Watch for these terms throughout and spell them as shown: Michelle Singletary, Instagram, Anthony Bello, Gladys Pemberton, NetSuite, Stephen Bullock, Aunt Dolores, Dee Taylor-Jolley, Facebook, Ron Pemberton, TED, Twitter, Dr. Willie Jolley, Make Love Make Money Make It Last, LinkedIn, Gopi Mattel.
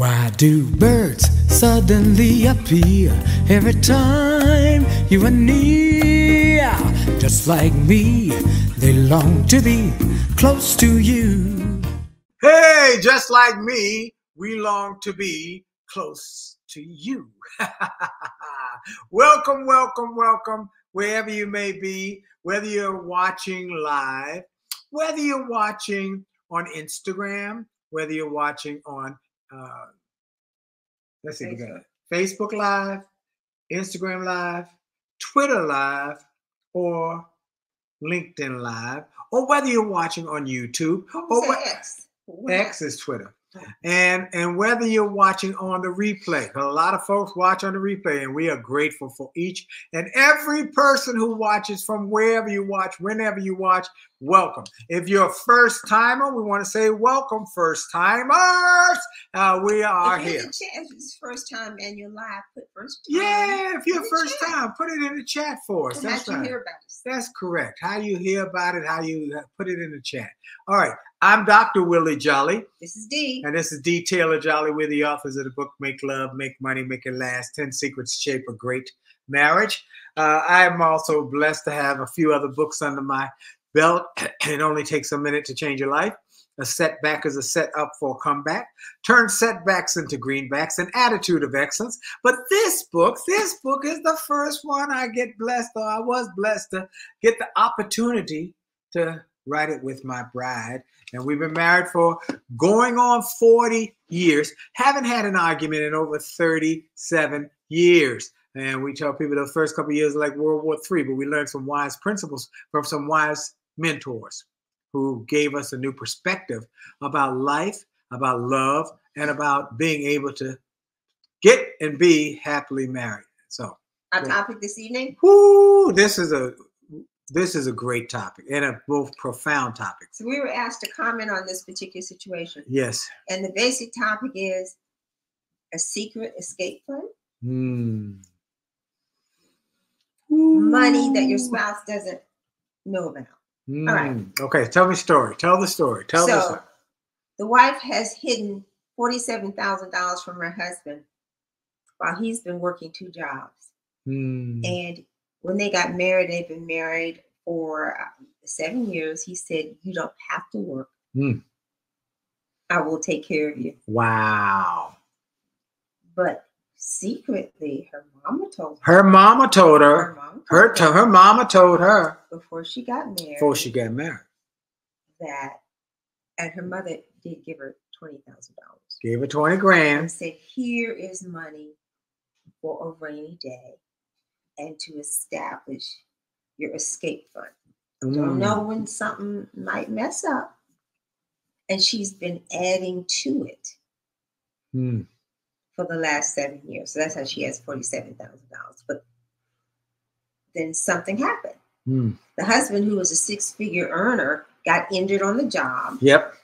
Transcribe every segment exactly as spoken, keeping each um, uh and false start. Why do birds suddenly appear every time you are near? Just like me, they long to be close to you. Hey, just like me, we long to be close to you. Welcome, welcome, welcome, wherever you may be, whether you're watching live, whether you're watching on Instagram, whether you're watching on Uh, let's see, we got Facebook Live, Instagram Live, Twitter Live, or LinkedIn Live, or whether you're watching on YouTube, or X. X is Twitter, and and whether you're watching on the replay. A lot of folks watch on the replay, and we are grateful for each and every person who watches from wherever you watch, whenever you watch. Welcome. If you're a first timer, we want to say welcome, first timers. Uh, we are if here. If it's first time and you're live, put first time. Yeah, if you're first chat. time, put it in the chat for us. That's how right. you hear about it. That's correct. How you hear about it, how you put it in the chat. All right. I'm Doctor Willie Jolley. This is Dee. And this is Dee Taylor-Jolley. We're the authors of the book, Make Love, Make Money, Make It Last, ten Secrets to Shape a Great Marriage. Uh, I am also blessed to have a few other books under my belt. It only takes a minute to change your life. A setback is a set up for a comeback. Turn setbacks into greenbacks, an attitude of excellence. But this book, this book is the first one I get blessed, or I was blessed to get the opportunity to write it with my bride. And we've been married for going on forty years. Haven't had an argument in over thirty-seven years. And we tell people the first couple of years are like World War Three, but we learned some wise principles from some wise mentors who gave us a new perspective about life, about love, and about being able to get and be happily married. So our topic this evening? Whoo, this is a this is a great topic and a both profound topic. So we were asked to comment on this particular situation. Yes. And the basic topic is a secret escape plan. Hmm. Money that your spouse doesn't know about. Mm. All right. Okay. Tell me story. Tell the story. Tell so, the story. The wife has hidden forty-seven thousand dollars from her husband while he's been working two jobs. Mm. And when they got married, they've been married for um, seven years. He said, "You don't have to work. Mm. I will take care of you." Wow. But secretly, her mama told her. Her mama told her. Her mama told her. Her, to, her mama told her before she got married. Before she got married. That, and her mother did give her twenty thousand dollars. Gave her twenty grand. And said, "Here is money for a rainy day, and to establish your escape fund. Mm. Don't know when something might mess up." And she's been adding to it. Hmm. For the last seven years. So that's how she has forty-seven thousand dollars. But then something happened. Mm. The husband, who was a six-figure earner, got injured on the job. Yep.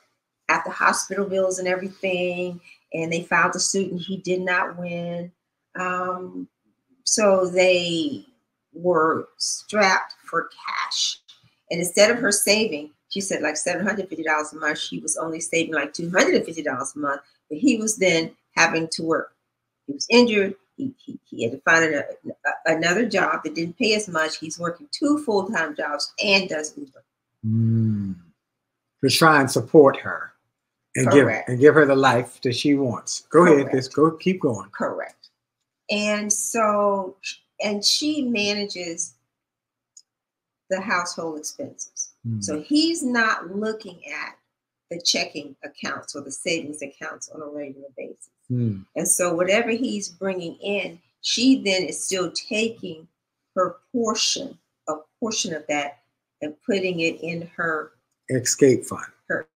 After hospital bills and everything. And they filed a suit and he did not win. Um, so they were strapped for cash. And instead of her saving, she said like seven hundred fifty dollars a month, she was only saving like two hundred fifty dollars a month. But he was then having to work. He was injured. He, he, he had to find a, a, another job that didn't pay as much. He's working two full-time jobs and does Uber. Mm. To try and support her and Correct. give and give her the life that she wants. Go Correct. ahead, this go keep going. Correct. And so, and she manages the household expenses. Mm. So he's not looking at the checking accounts or the savings accounts on a regular basis. Mm. And so whatever he's bringing in, she then is still taking her portion, a portion of that, and putting it in her escape fund. Her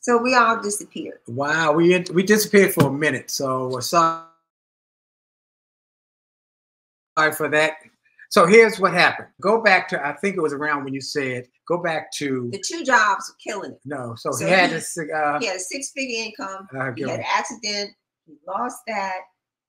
So we all disappeared. Wow, we we disappeared for a minute. So we're sorry for that. So here's what happened. Go back to, I think it was around when you said, go back to. The two jobs were killing him. No, so, so he had he, a, uh, he had a six-figure income. Uh, he had an accident. He lost that.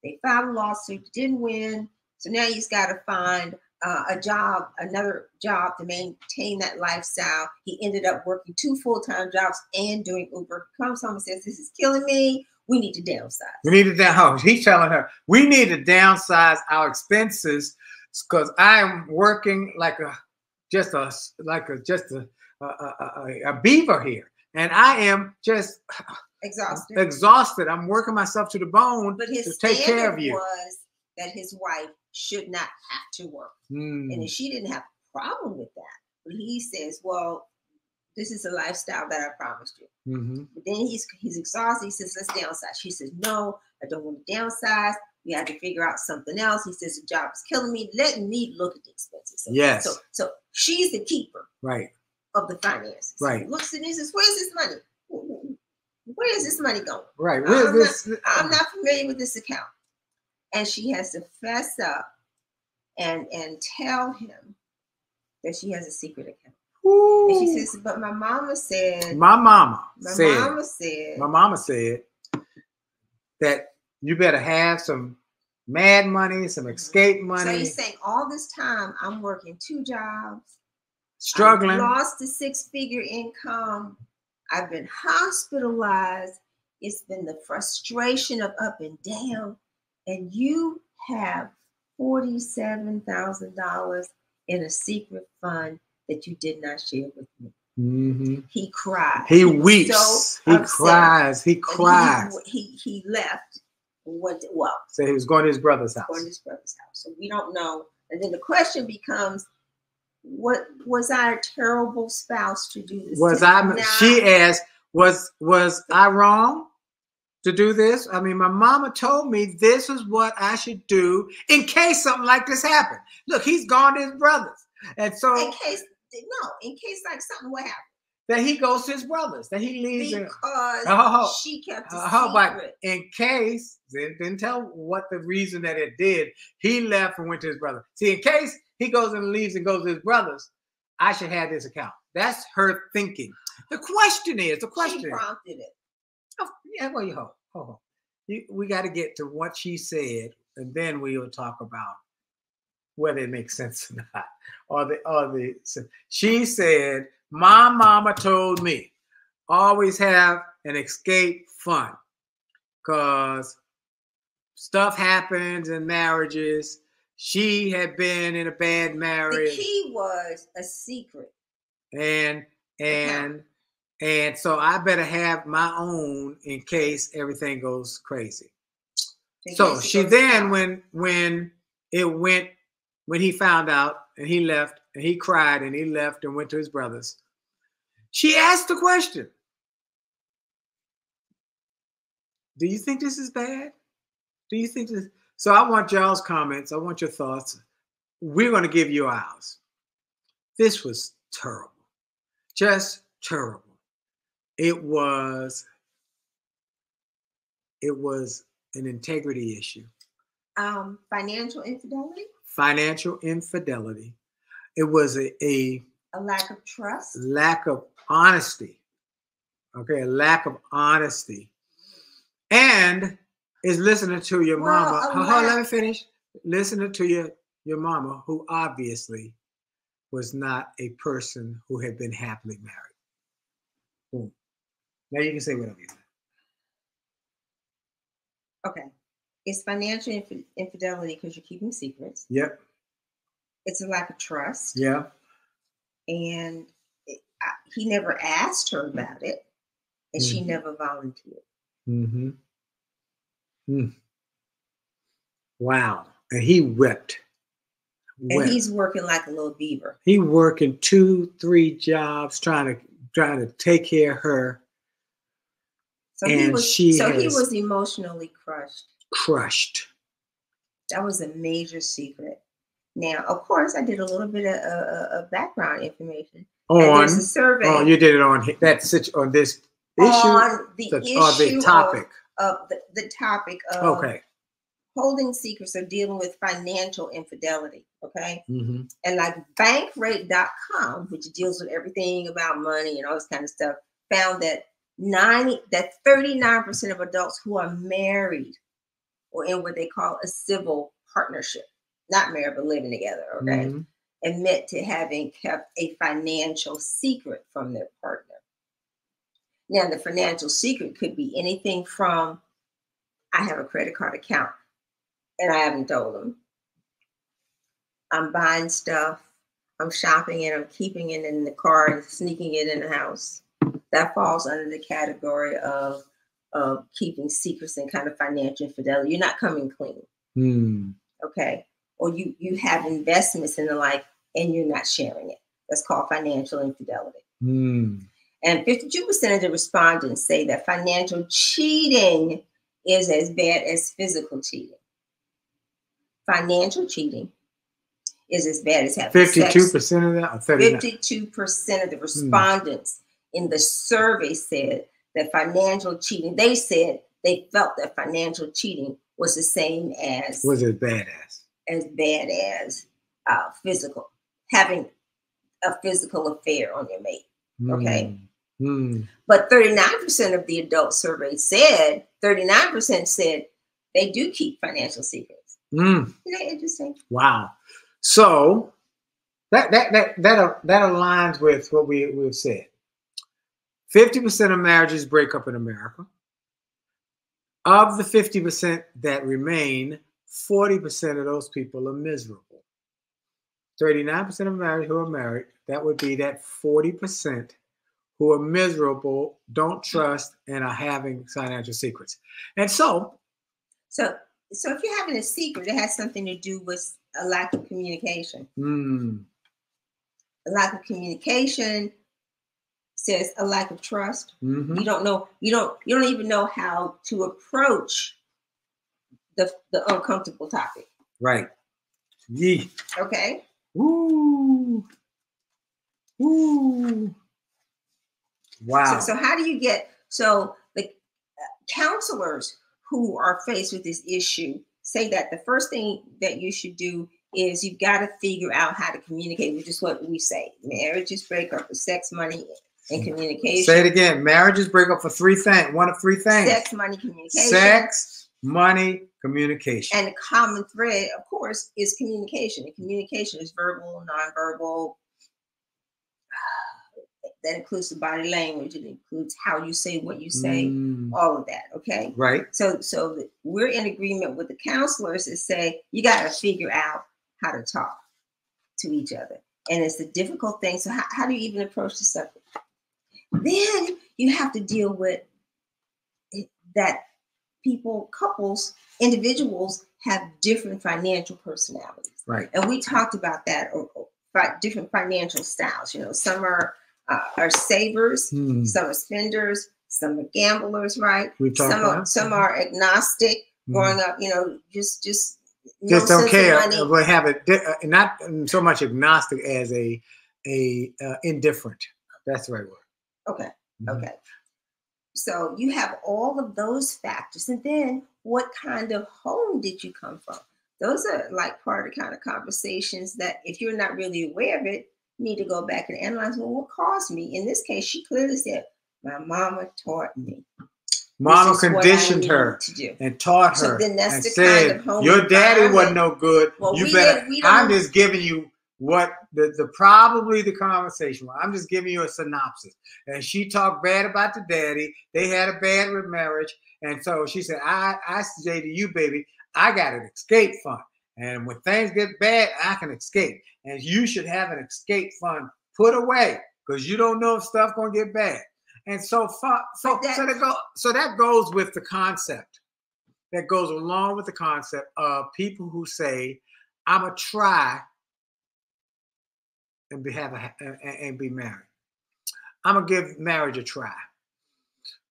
They filed a lawsuit, didn't win. So now he's got to find uh, a job, another job to maintain that lifestyle. He ended up working two full-time jobs and doing Uber. He comes home and says, this is killing me. We need to downsize. We need to downsize. He's telling her, we need to downsize our expenses because I'm working like a just a like a just a a, a a beaver here, and I am just exhausted. Exhausted. I'm working myself to the bone. But his to take care of you was that his wife should not have to work, mm. and she didn't have a problem with that. But he says, "Well, this is a lifestyle that I promised you." Mm-hmm. But then he's he's exhausted. He says, "Let's downsize." She says, "No, I don't want to downsize. We had to figure out something else." He says, the job is killing me. Let me look at the expenses. Yes. So, so she's the keeper right. of the finances. Right. So looks and he says, where's this money? Where is this money going? Right. Where I'm, is not, this? I'm not familiar with this account. And she has to fess up and, and tell him that she has a secret account. Ooh. And she says, but my mama said. My mama my said. My mama said. My mama said that. You better have some mad money, some escape money. So he's saying all this time, I'm working two jobs. Struggling. I've lost a six-figure income. I've been hospitalized. It's been the frustration of up and down. And you have forty-seven thousand dollars in a secret fund that you did not share with me. Mm-hmm. He cried. He, he weeps. So he cries. He cries. He, he, he left. What, well, so he was going to his brother's house. Going to his brother's house. So we don't know. And then the question becomes, what was I a terrible spouse to do this? Was I? Now, she asked, was was I wrong to do this? I mean, my mama told me this is what I should do in case something like this happened. Look, he's gone to his brother's, and so in case no, in case like something would happen. That he goes to his brothers. That he leaves because in, oh, she kept a oh, secret. In case they didn't tell what the reason that it did, he left and went to his brother. See, in case he goes and leaves and goes to his brothers, I should have this account. That's her thinking. The question is, the question. She prompted it. Oh, yeah, well, you hold, hold on. We got to get to what she said, and then we will talk about whether it makes sense or not, or the or the. So she said. My mama told me, always have an escape fund because stuff happens in marriages. She had been in a bad marriage. The key was a secret. And and okay. and so I better have my own in case everything goes crazy. In so she then out. when when it went when he found out and he left. And he cried and he left and went to his brothers. She asked the question, do you think this is bad? Do you think this? So I want y'all's comments. I want your thoughts. We're going to give you ours. This was terrible. Just terrible. It was, it was an integrity issue. Um, financial infidelity? Financial infidelity. It was a, a a lack of trust, lack of honesty. Okay, a lack of honesty, and is listening to your well, mama. Hold on, let me finish. Listening to your your mama, who obviously was not a person who had been happily married. Boom. Now you can say whatever you want. Okay, it's financial inf infidelity because you're keeping secrets. Yep. It's a lack of trust. Yeah. And it, I, he never asked her about it. And mm-hmm. she never volunteered. Mm-hmm. Mm. Wow. And he wept. wept. And he's working like a little beaver. He working two, three jobs trying to trying to take care of her. So and he was she so he was emotionally crushed. Crushed. That was a major secret. Now, of course, I did a little bit of, uh, of background information. On, and there's a survey. Oh, you did it on that on this on the the, issue or the topic of, of the, the topic of okay. holding secrets or dealing with financial infidelity. Okay. Mm-hmm. And like bankrate dot com, which deals with everything about money and all this kind of stuff, found that ninety that thirty-nine percent of adults who are married or in what they call a civil partnership, not married, but living together, okay, mm-hmm. admit to having kept a financial secret from their partner. Now, the financial secret could be anything from, I have a credit card account and I haven't told them. I'm buying stuff, I'm shopping it, I'm keeping it in the car and sneaking it in the house. That falls under the category of, of keeping secrets and kind of financial infidelity. You're not coming clean. Mm. Okay. Or you, you have investments in the life and you're not sharing it. That's called financial infidelity. Mm. And fifty-two percent of the respondents say that financial cheating is as bad as physical cheating. Financial cheating is as bad as having sex. fifty-two percent of that? Or fifty-two percent of the respondents mm. in the survey said that financial cheating, they said they felt that financial cheating was the same as. Was as bad as. As bad as uh, physical. Having a physical affair on your mate. Okay. Mm. But thirty-nine percent of the adult survey said, thirty-nine percent said they do keep financial secrets. Mm. Isn't that interesting? Wow. So that that that that, that aligns with what we, we've said. fifty percent of marriages break up in America. Of the fifty percent that remain, forty percent of those people are miserable. thirty-nine percent of married who are married, that would be that forty percent who are miserable, don't trust, and are having financial secrets. And so. So so if you're having a secret, it has something to do with a lack of communication. Mm. A lack of communication says a lack of trust. Mm-hmm. You don't know, you don't, you don't even know how to approach the, the uncomfortable topic. Right. Yeah. Okay. Ooh. Ooh. Wow. So, so how do you get, so the counselors who are faced with this issue say that the first thing that you should do is you've got to figure out how to communicate, which is what we say. Marriages break up for sex, money, and communication. Say it again. Marriages break up for three things. One of three things. Sex, money, communication. Sex, money, communication. And the common thread, of course, is communication. And communication is verbal, nonverbal. That includes the body language. It includes how you say what you say, mm. all of that. Okay. Right. So, so we're in agreement with the counselors that say you got to figure out how to talk to each other. And it's a difficult thing. So how, how do you even approach the subject? Then you have to deal with that people, couples, individuals have different financial personalities. Right. And we talked about that, or, or about different financial styles. You know, some are, Uh, are savers, hmm. some are spenders, some are gamblers, right? We talk some, are, some are agnostic, hmm. growing up, you know, just just no just don't care. We have it not so much agnostic as a a uh, indifferent. That's the right word. Okay, mm-hmm. okay. So you have all of those factors, and then what kind of home did you come from? Those are like part of the kind of conversations that if you're not really aware of it. Need to go back and analyze, well, what caused me? In this case, she clearly said, my mama taught me. Mama conditioned her to do. And taught her. So then that's and the said, kind of home your daddy wasn't no good. Well, you better. Did, I'm just giving you what the, the probably the conversation was. I'm just giving you a synopsis. And she talked bad about the daddy. They had a bad marriage. And so she said, I, I say to you, baby, I got an escape fund. And when things get bad, I can escape. And you should have an escape fund put away because you don't know if stuff's going to get bad. And so far, so, that, so, that go, so that goes with the concept. That goes along with the concept of people who say, I'm going to try and be, have a, and, and be married. I'm going to give marriage a try.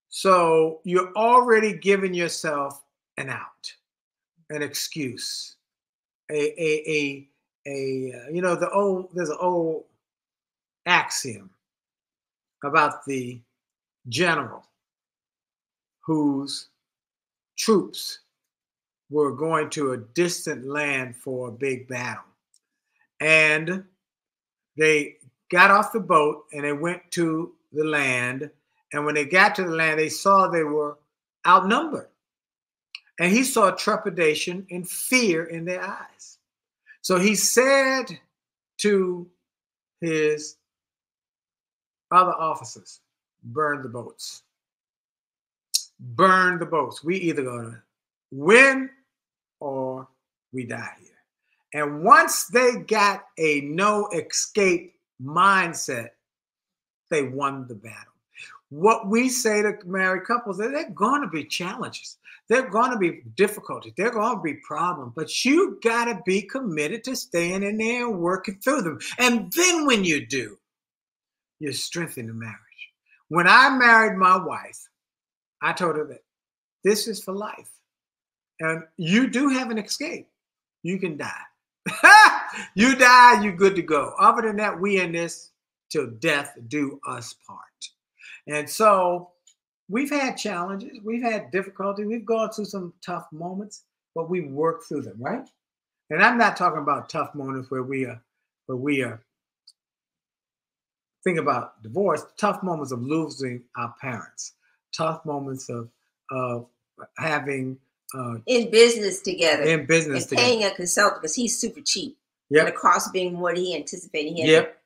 So you're already giving yourself an out, an excuse. A, a a a you know the old there's an old axiom about the general whose troops were going to a distant land for a big battle. And they got off the boat and they went to the land. And when they got to the land, they saw they were outnumbered. And he saw trepidation and fear in their eyes. So he said to his other officers, burn the boats. Burn the boats. We either gonna win or we die here. And once they got a no escape mindset, they won the battle. What we say to married couples, that they're going to be challenges. They're going to be difficulties. They're going to be problems. But you got to be committed to staying in there and working through them. And then when you do, you strengthen the marriage. When I married my wife, I told her that this is for life. And you do have an escape. You can die. You die, you're good to go. Other than that, we in this till death do us part. And so we've had challenges. We've had difficulty. We've gone through some tough moments, but we work through them, right? And I'm not talking about tough moments where we are, where we are, think about divorce, tough moments of losing our parents, tough moments of, of having Uh, in business together. In business and together. Paying a consultant because he's super cheap. Yep. And the cost being what he anticipated. He had yep.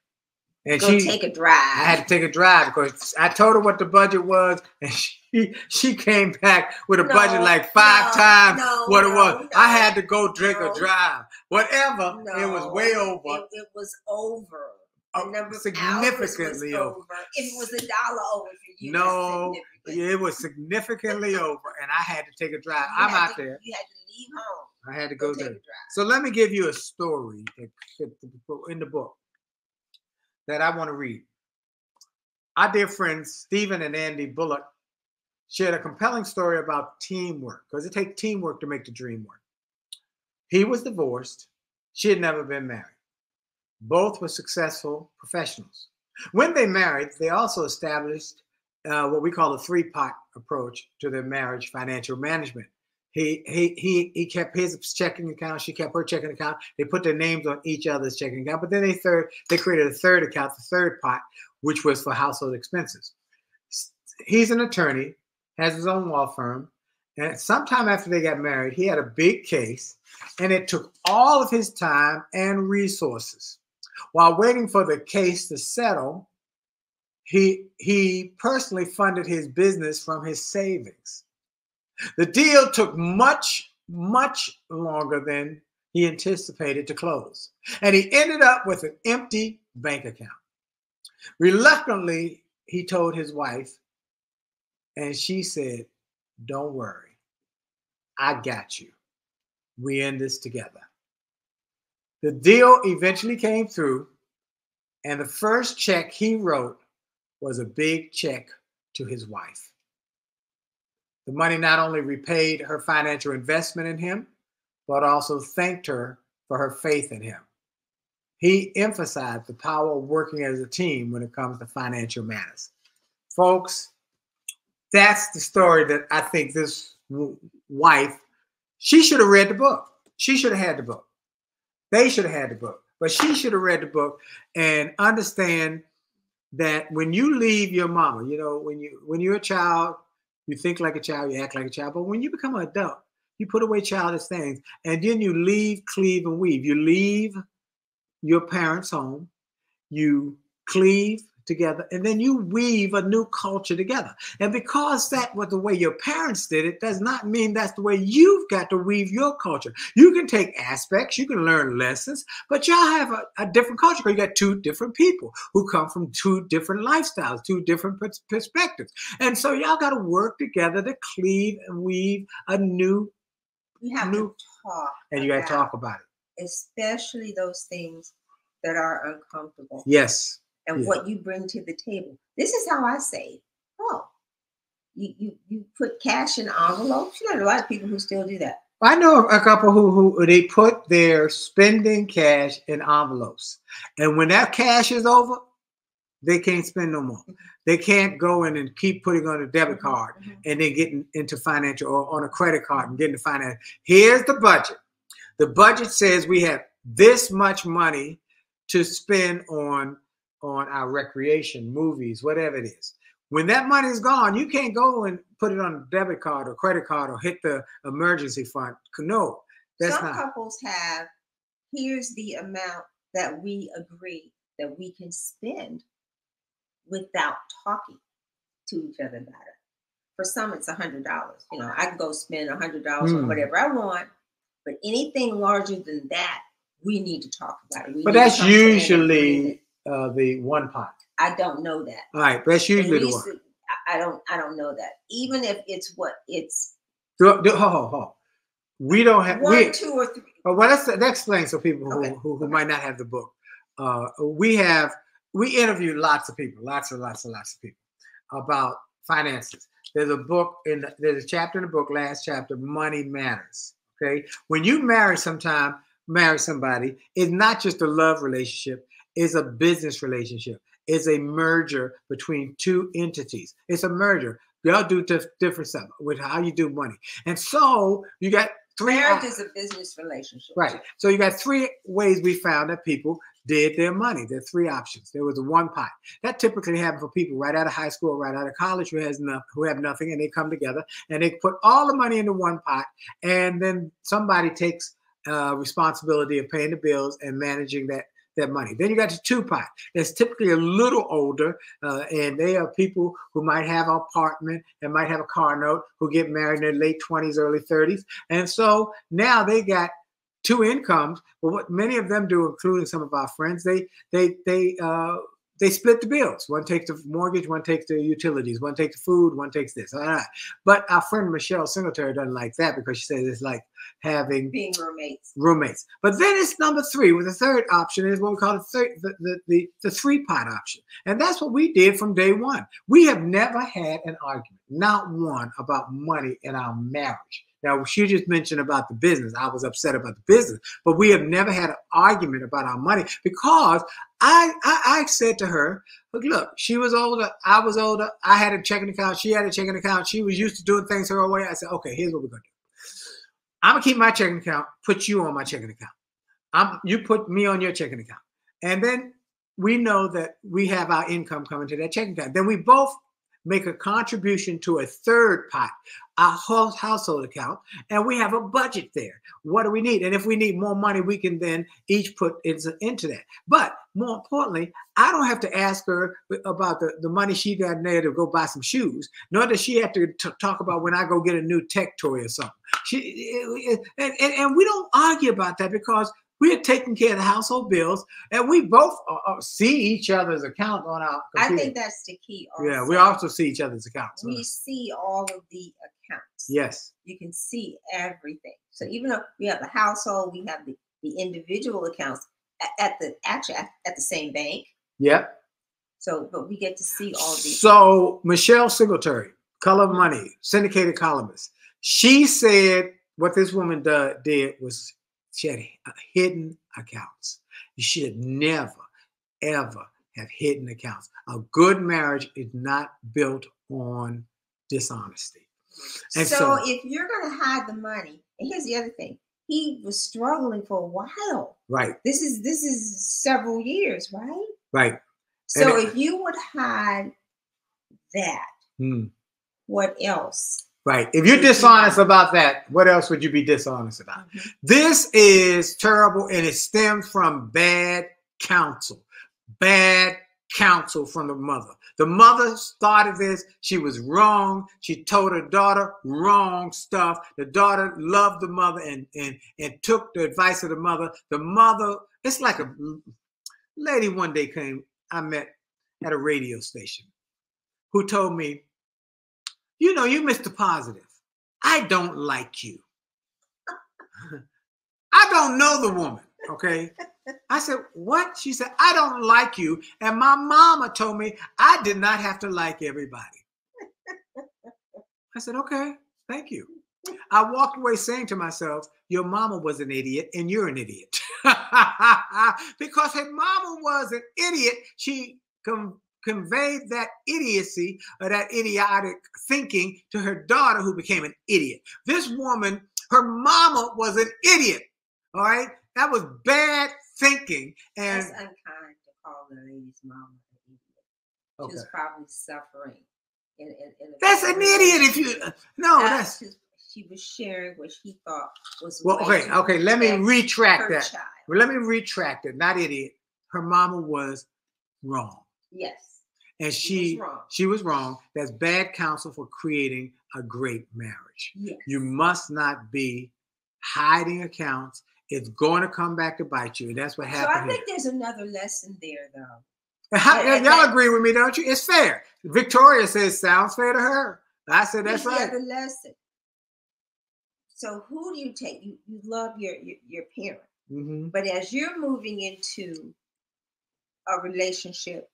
And go she, take a drive. I had to take a drive because I told her what the budget was, and she she came back with a no, budget like five no, times no, what it was. No, I had to go drink no, a drive. Whatever. No, it was way over. It, it was over. The number significantly was over. over. If it was a dollar over for you, no, it was significantly over, and I had to take a drive. You I'm out to, there. You had to leave home. I had to go, go there. So let me give you a story in the book that I want to read. Our dear friends Stephen and Andy Bullock shared a compelling story about teamwork, because it takes teamwork to make the dream work. He was divorced. She had never been married. Both were successful professionals. When they married, they also established uh, what we call a three-pot approach to their marriage financial management. He, he, he, he kept his checking account. She kept her checking account. They put their names on each other's checking account. But then they, third, they created a third account, the third pot, which was for household expenses. He's an attorney, has his own law firm. And sometime after they got married, he had a big case, and it took all of his time and resources. While waiting for the case to settle, he, he personally funded his business from his savings. The deal took much, much longer than he anticipated to close, and he ended up with an empty bank account. Reluctantly, he told his wife, and she said, "Don't worry, I got you. We're in this together." The deal eventually came through, and the first check he wrote was a big check to his wife. The money not only repaid her financial investment in him, but also thanked her for her faith in him. He emphasized the power of working as a team when it comes to financial matters. Folks, that's the story that I think this wife, she should have read the book. She should have had the book. They should have had the book, but she should have read the book and understand that when you leave your mama, you know, when you when you're a child, you think like a child, you act like a child. But when you become an adult, you put away childish things, and then you leave, cleave, and weave. You leave your parents' home, you cleave together, and then you weave a new culture together. And because that was the way your parents did it, does not mean that's the way you've got to weave your culture. You can take aspects, you can learn lessons, but y'all have a, a different culture because you got two different people who come from two different lifestyles, two different perspectives. And so y'all got to work together to cleave and weave a new, you have new, to talk, and you got to talk about it. Especially those things that are uncomfortable. Yes. And yeah. What you bring to the table. This is how I say, oh, you you you put cash in envelopes. You know, a lot of people who still do that. I know a couple who who they put their spending cash in envelopes, and when that cash is over, they can't spend no more. They can't go in and keep putting on a debit card mm-hmm. and then getting into financial, or on a credit card and getting the finance. Here's the budget. The budget says we have this much money to spend on, on our recreation, movies, whatever it is. When that money is gone, you can't go and put it on a debit card or credit card or hit the emergency fund. No, that's not. Some couples have, here's the amount that we agree that we can spend without talking to each other about it. For some, it's a hundred dollars. You know, I can go spend a hundred dollars mm. on whatever I want, but anything larger than that, we need to talk about it. We but that's usually uh, the one pot. I don't know that. All right, that's usually the one. I don't, I don't know that. Even if it's what it's. Do, do, ho, ho, ho. We don't have. One, we, two, or three. Well, that's, that explains for people who, okay. who, who okay. might not have the book. Uh, we have, we interview lots of people, lots and lots and lots of people about finances. There's a book, in the, there's a chapter in the book, last chapter, Money Matters. Okay. When you marry sometime, marry somebody, it's not just a love relationship, it's a business relationship. It's a merger between two entities. It's a merger. They all do different stuff with how you do money. And so you got three. Marriage is a business relationship. Right. So you got three ways we found that people did their money. There are three options. There was one pot. That typically happens for people right out of high school, right out of college, who has no, who have nothing, and they come together and they put all the money into one pot, and then somebody takes uh, responsibility of paying the bills and managing that that money. Then you got the two pot. That's typically a little older, uh, and they are people who might have an apartment and might have a car note, who get married in their late twenties, early thirties. And so now they got two incomes, but what many of them do, including some of our friends, they they they uh, they split the bills. One takes the mortgage, one takes the utilities, one takes the food, one takes this. All right. But our friend Michelle Singletary doesn't like that, because she says it's like having being roommates. Roommates. But then it's number three, where the third option is what we call the third, the, the, the, the three pot option, and that's what we did from day one. We have never had an argument, not one, about money in our marriage. Now, she just mentioned about the business. I was upset about the business, but we have never had an argument about our money, because I, I, I said to her, look, look, she was older, I was older, I had a checking account, she had a checking account, she was used to doing things her own way. I said, okay, here's what we're going to do. I'm going to keep my checking account, put you on my checking account. I'm, you put me on your checking account. And then we know that we have our income coming to that checking account. Then we both make a contribution to a third pot, our whole household account, and we have a budget there. What do we need? And if we need more money, we can then each put into that. But more importantly, I don't have to ask her about the, the money she got in there to go buy some shoes, nor does she have to t talk about when I go get a new tech toy or something. She, and, and, and we don't argue about that, because we are taking care of the household bills, and we both uh, see each other's account on our computer. I think that's the key also. Yeah, we also see each other's accounts. We right? see all of the accounts. Yes. You can see everything. So even though we have the household, we have the, the individual accounts at, at the actually at, at the same bank. Yep. So, but we get to see all these. So Michelle Singletary, Color of Money, syndicated columnist, she said what this woman do, did was, she had hidden accounts. You should never, ever have hidden accounts. A good marriage is not built on dishonesty. And so, so if you're going to hide the money, and here's the other thing, he was struggling for a while. Right. This is this is several years, right? Right. So and if it, you would hide that, hmm. what else? Right. If you're dishonest about that, what else would you be dishonest about? Mm-hmm. This is terrible, and it stems from bad counsel. Bad counsel from the mother. The mother started this. She was wrong. She told her daughter wrong stuff. The daughter loved the mother and and and took the advice of the mother. The mother, it's like a lady one day came, I met at a radio station, who told me, you know, you Mister Positive, I don't like you. I don't know the woman, okay? I said, what? She said, I don't like you. And my mama told me I did not have to like everybody. I said, okay, thank you. I walked away saying to myself, your mama was an idiot and you're an idiot. Because her mama was an idiot, she com conveyed that idiocy or that idiotic thinking to her daughter, who became an idiot. This woman, her mama was an idiot. All right. That was bad thinking. And it's unkind to call the lady's mama an idiot. Okay. She was probably suffering. In, in, in that's an idiot if you, no, that that's. Just, she was sharing what she thought was. Well, okay. Okay. Let me retract that. Child. Let me retract it. Not idiot. Her mama was wrong. Yes. And she, she was wrong. She was wrong. That's bad counsel for creating a great marriage. Yes. You must not be hiding accounts. It's going to come back to bite you. That's what happened. So I think here. There's another lesson there, though. Y'all agree with me, don't you? It's fair. Victoria says, sounds fair to her. I said, that's right. There's another lesson. So who do you take? You, you love your, your, your parent. Mm-hmm. But as you're moving into a relationship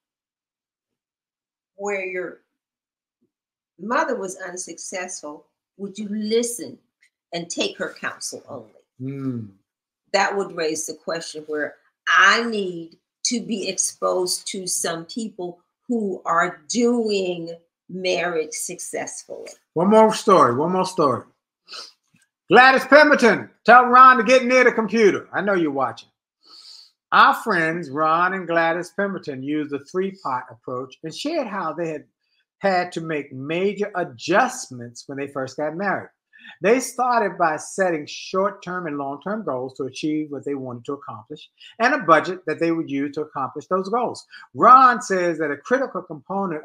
where your mother was unsuccessful, would you listen and take her counsel only? Mm. That would raise the question where I need to be exposed to some people who are doing marriage successfully. One more story, one more story. Gladys Pemberton, tell Ron to get near the computer. I know you're watching. Our friends, Ron and Gladys Pemberton, used the three-part approach and shared how they had had to make major adjustments when they first got married. They started by setting short-term and long-term goals to achieve what they wanted to accomplish and a budget that they would use to accomplish those goals. Ron says that a critical component...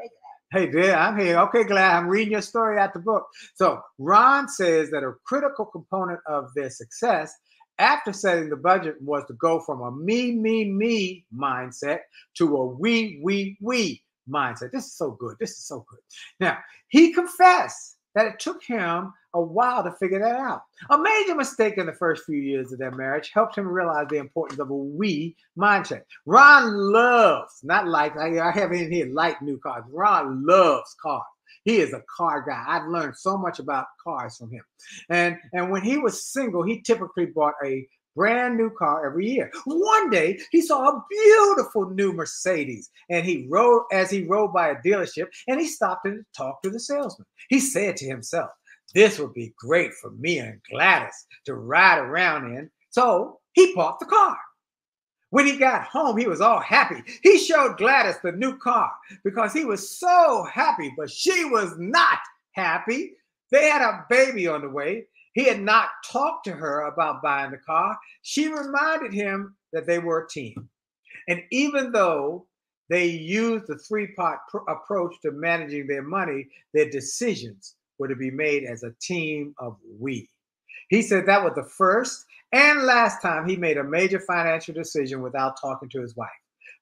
Hey, there, I'm here. Okay, Glad, I'm reading your story out the book. So Ron says that a critical component of their success after setting the budget was to go from a me, me, me mindset to a we, we, we mindset. This is so good. This is so good. Now, he confessed that it took him a while to figure that out. A major mistake in the first few years of their marriage helped him realize the importance of a we mindset. Ron loves, not like, I have in here like new cars. Ron loves cars. He is a car guy. I've learned so much about cars from him. And, and when he was single, he typically bought a brand new car every year. One day, he saw a beautiful new Mercedes, and he rode as he rode by a dealership, and he stopped and talked to the salesman. He said to himself, this would be great for me and Gladys to ride around in. So he bought the car. When he got home, he was all happy. He showed Gladys the new car because he was so happy, but she was not happy. They had a baby on the way. He had not talked to her about buying the car. She reminded him that they were a team. And even though they used the three-part approach to managing their money, their decisions were to be made as a team of we. He said that was the first and last time he made a major financial decision without talking to his wife.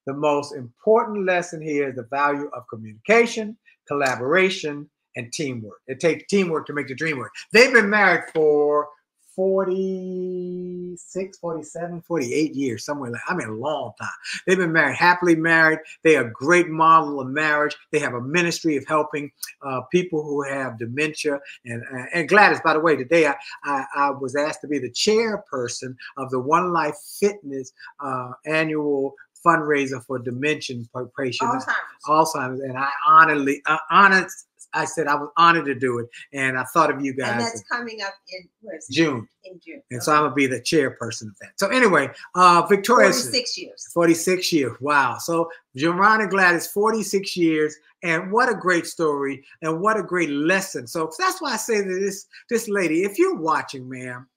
The most important lesson here is the value of communication, collaboration, and teamwork. It takes teamwork to make the dream work. They've been married for forty-six, forty-seven, forty-eight years, somewhere like, I mean, a long time. They've been married, happily married. They are a great model of marriage. They have a ministry of helping uh, people who have dementia. And, uh, and Gladys, by the way, today I, I, I was asked to be the chairperson of the One Life Fitness uh, annual fundraiser for dementia patients, Alzheimer's. Alzheimer's. And I honestly, uh, honest, I said I was honored to do it, and I thought of you guys. And that's coming up in June. In June. And so I'm going to be the chairperson of that. So anyway, uh, Victoria. forty-six years. forty-six years. Wow. So Jerron and Gladys, forty-six years. And what a great story and what a great lesson. So that's why I say that this, this lady, if you're watching, ma'am,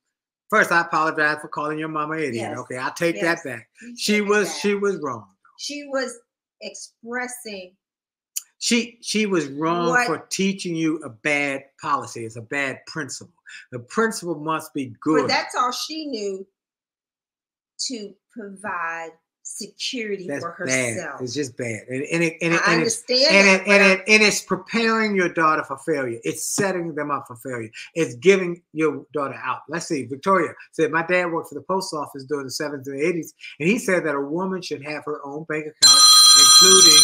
first, I apologize for calling your mama idiot. Yes. Okay, I'll take yes. that back. You she was that. She was wrong. She was expressing. She she was wrong what? for teaching you a bad policy. It's a bad principle. The principle must be good. But that's all she knew to provide security that's for herself. Bad. It's just bad. And, and, it, and, it, I and understand it's, that, and, it, and, it, and it's preparing your daughter for failure. It's setting them up for failure. It's giving your daughter out. Let's see. Victoria said, my dad worked for the post office during the seventies and eighties, and he said that a woman should have her own bank account, including...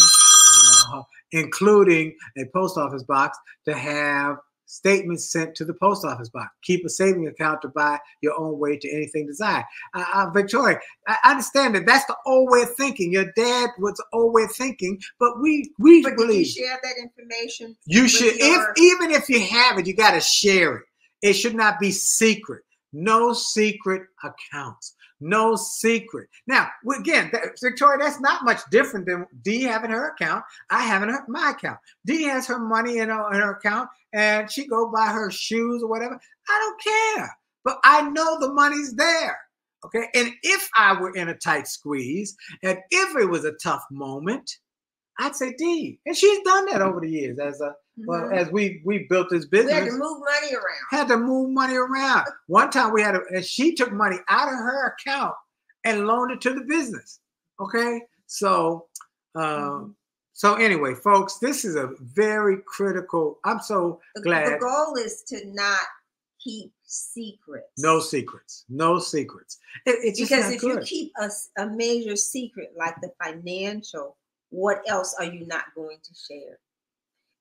Uh, including a post office box to have statements sent to the post office box. Keep a saving account to buy your own way to anything desired. Uh, uh, Victoria, I understand that that's the old way of thinking. Your dad was the old way of thinking, but we we but believe did you share that information. You should, your... if, even if you have it, you got to share it. It should not be secret. No secret accounts. No secret. Now, again, that, Victoria, that's not much different than Dee having her account. I having her, my account. Dee has her money in her, in her account, and she go buy her shoes or whatever. I don't care, but I know the money's there, okay? And if I were in a tight squeeze, and if it was a tough moment, I'd say Dee. And she's done that over the years as a, well, mm-hmm. as we we built this business, we had to move money around. Had to move money around. One time we had, a, and she took money out of her account and loaned it to the business. Okay, so um, mm-hmm. so anyway, folks, this is a very critical. I'm so glad. The goal is to not keep secrets. No secrets. No secrets. It, it's just because if good. you keep a, a major secret like the financial, what else are you not going to share?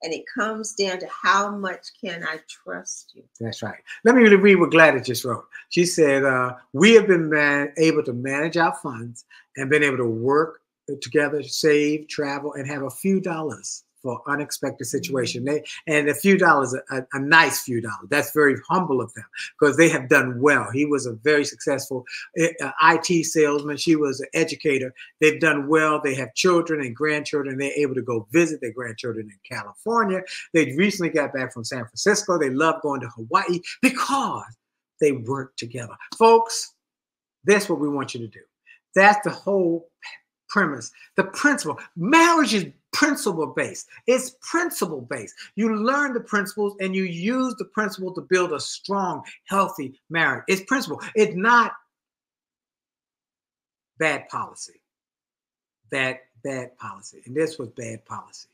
And it comes down to how much can I trust you? That's right. Let me read what Gladys just wrote. She said, uh, we have been man able to manage our funds and been able to work together, save, travel, and have a few dollars for unexpected situation. Mm-hmm. They, and a few dollars, a, a nice few dollars. That's very humble of them because they have done well. He was a very successful uh, I T salesman. She was an educator. They've done well. They have children and grandchildren. They're able to go visit their grandchildren in California. They recently got back from San Francisco. They love going to Hawaii because they work together. Folks, that's what we want you to do. That's the whole premise, the principle. Marriage is principle-based. It's principle-based. You learn the principles and you use the principle to build a strong, healthy marriage. It's principle. It's not bad policy. Bad, bad policy. And this was bad policy.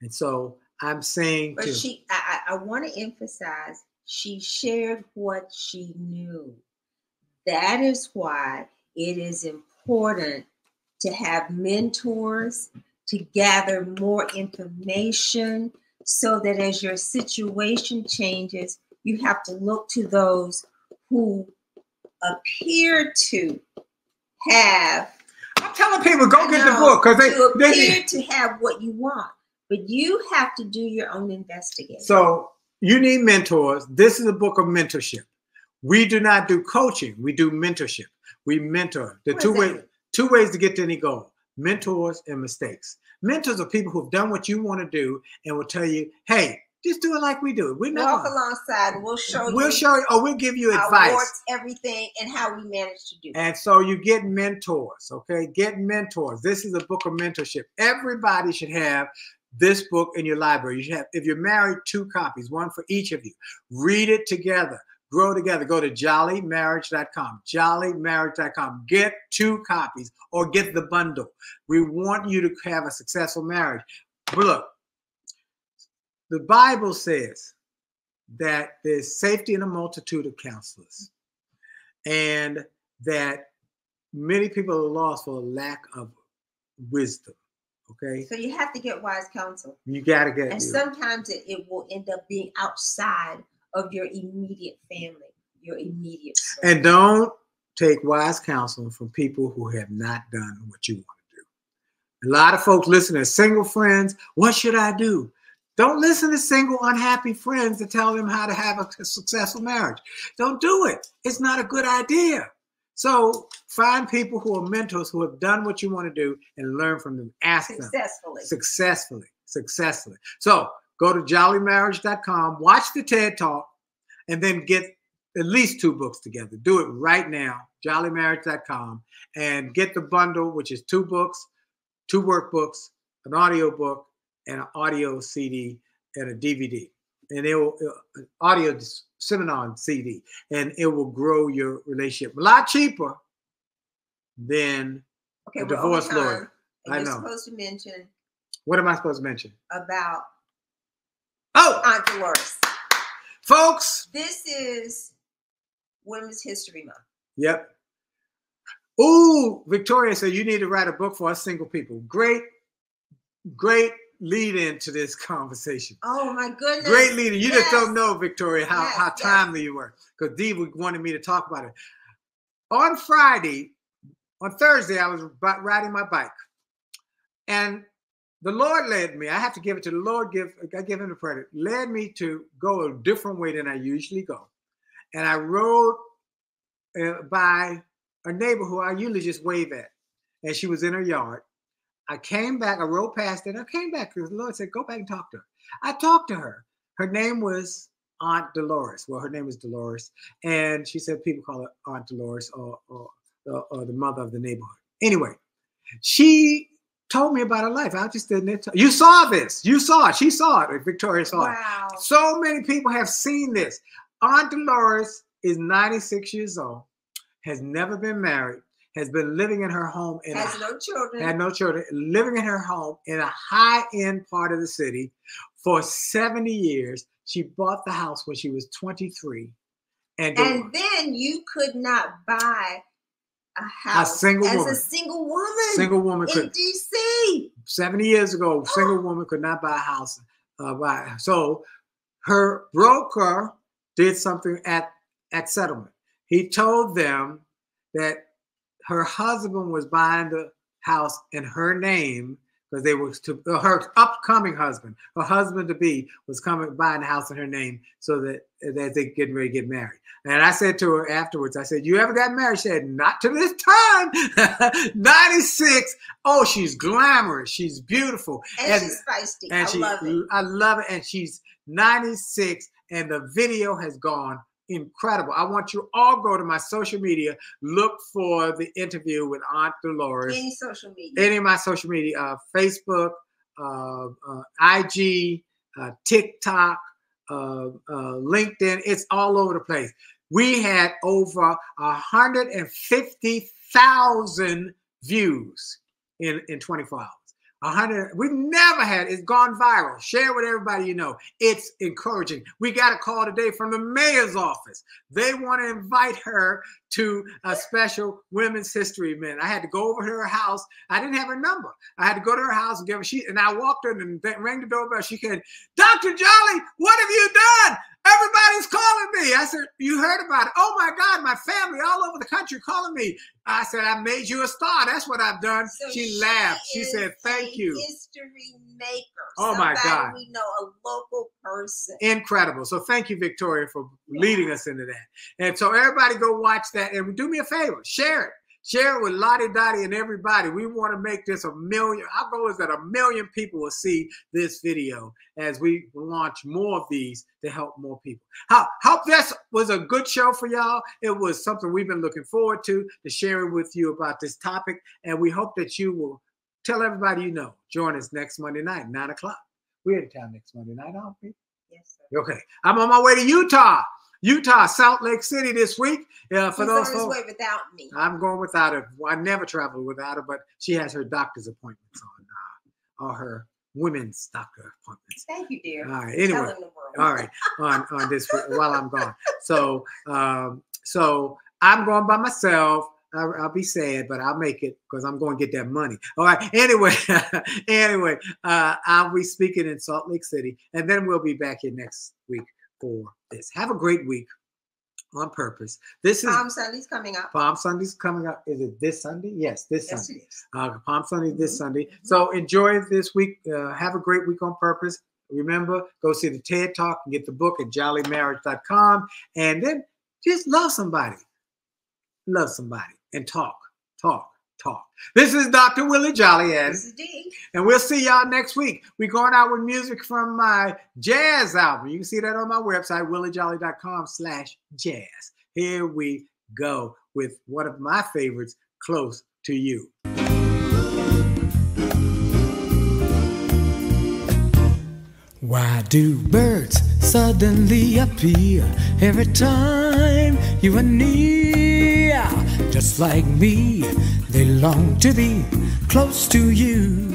And so I'm saying But too, she, I, I want to emphasize, she shared what she knew. That is why it is important to have mentors, to gather more information so that as your situation changes, you have to look to those who appear to have. I'm telling people, go get the book. Because they appear to have what you want, but you have to do your own investigation. So you need mentors. This is a book of mentorship. We do not do coaching. We do mentorship. We mentor. The two ways, two ways to get to any goal. Mentors and mistakes. Mentors are people who've done what you want to do and will tell you, hey, just do it like we do. We walk alongside. We'll show you. We'll show you, or we'll give you advice. Everything and how we manage to do it. And so you get mentors, okay? Get mentors. This is a book of mentorship. Everybody should have this book in your library. You should have, if you're married, two copies, one for each of you. Read it together. Grow together. Go to jolly marriage dot com. jolly marriage dot com. Get two copies or get the bundle. We want you to have a successful marriage. But look, the Bible says that there's safety in a multitude of counselors and that many people are lost for a lack of wisdom. Okay. So you have to get wise counsel. You got to get it. And sometimes it, it will end up being outside of your immediate family, your immediate family. And don't take wise counsel from people who have not done what you want to do. A lot of folks listen to single friends. What should I do? Don't listen to single, unhappy friends to tell them how to have a successful marriage. Don't do it. It's not a good idea. So find people who are mentors who have done what you want to do and learn from them. Ask them. Successfully. Successfully. Successfully. So go to jolly marriage dot com, watch the TED Talk, and then get at least two books together. Do it right now, jolly marriage dot com, and get the bundle, which is two books, two workbooks, an audio book, and an audio C D and a D V D, and it will, an audio seminar C D, and it will grow your relationship. A lot cheaper than okay, a divorce lawyer. I know. You're supposed to mention. What am I supposed to mention? About. Oh, Aunt Dolores. Folks, this is Women's History Month. Yep. Ooh, Victoria said you need to write a book for us single people. Great, great lead into this conversation. Oh, my goodness. Great leader. You yes. just don't know, Victoria, how, yes. how timely yes. you were, because Dee wanted me to talk about it. On Friday, on Thursday, I was riding my bike, and the Lord led me. I have to give it to the Lord. Give I give him the credit. Led me to go a different way than I usually go. And I rode uh, by a neighbor who I usually just wave at. And she was in her yard. I came back. I rode past it. I came back because the Lord said, go back and talk to her. I talked to her. Her name was Aunt Dolores. Well, her name was Dolores. And she said people call her Aunt Dolores or, or, or, or the mother of the neighborhood. Anyway, she told me about her life. I just didn't. You saw this. You saw it. She saw it. Victoria saw wow. it. So many people have seen this. Aunt Dolores is ninety-six years old, has never been married, has been living in her home. In has a, no children. Had no children. Living in her home in a high-end part of the city for seventy years. She bought the house when she was twenty-three. And, and then you could not buy a house a single as woman. a single woman. Single woman in could, D C seventy years ago, single woman could not buy a house. Uh, buy, so her broker did something at, at settlement. He told them that her husband was buying the house in her name because they were to, her upcoming husband, her husband to be, was coming buying the house in her name so that, that they getting ready to get married. And I said to her afterwards, I said, you ever got married? She said, not to this time. ninety-six. Oh, she's glamorous. She's beautiful. And, and she's feisty. And I she, love it. I love it. And she's ninety-six. And the video has gone incredible. I want you all go to my social media. Look for the interview with Aunt Dolores. Any social media. Any of my social media. Uh, Facebook, uh, uh, I G, uh, TikTok. Uh, uh, LinkedIn, it's all over the place. We had over one hundred fifty thousand views in, in twenty-four hours. one hundred, we've never had, it's gone viral. Share with everybody you know. It's encouraging. We got a call today from the mayor's office. They want to invite her to a special Women's History event. I had to go over to her house. I didn't have her number. I had to go to her house and give her, she, and I walked in and rang the doorbell. She said, Doctor Jolley, what have you done? Everybody's calling me. I said, you heard about it. Oh, my God, my family all over the country calling me. I said, I made you a star. That's what I've done. So she, she laughed. She said, thank you. History maker. Oh, my God. We know a local person. Incredible. So thank you, Victoria, for yeah. leading us into that. And so everybody go watch that and do me a favor. Share it. Share it with Lottie Dottie and everybody. We want to make this a million. Our goal is that a million people will see this video as we launch more of these to help more people. How, hope this was a good show for y'all. It was something we've been looking forward to, to sharing with you about this topic. And we hope that you will tell everybody you know. Join us next Monday night, nine o'clock. We're in town next Monday night, aren't we? Yes, sir. Okay. I'm on my way to Utah. Utah, Salt Lake City this week. Uh, for He's those on his folks, way without me. I'm going without her. I never travel without her, but she has her doctor's appointments on, uh, or her women's doctor appointments. Thank you, dear. All right. Anyway, the world. all right. On on this while I'm gone. So um, so I'm going by myself. I'll, I'll be sad, but I'll make it because I'm going to get that money. All right. Anyway, anyway, uh, I'll be speaking in Salt Lake City, and then we'll be back here next week for this. Have a great week on purpose. This is Palm Sunday's coming up. Palm Sunday's coming up. Is it this Sunday? Yes, this yes, Sunday. It is. Uh, Palm Sunday mm-hmm. this Sunday. Mm-hmm. So enjoy this week. Uh, have a great week on purpose. Remember, go see the TED Talk and get the book at jolly marriage dot com. And then just love somebody. Love somebody and talk, talk, talk. This is Doctor Willie Jolley. And this is Dee. And we'll see y'all next week. We're going out with music from my jazz album. You can see that on my website, willie jolley dot com slash jazz. Here we go with one of my favorites, Close to You. Why do birds suddenly appear every time you are near? Just like me, they long to be close to you.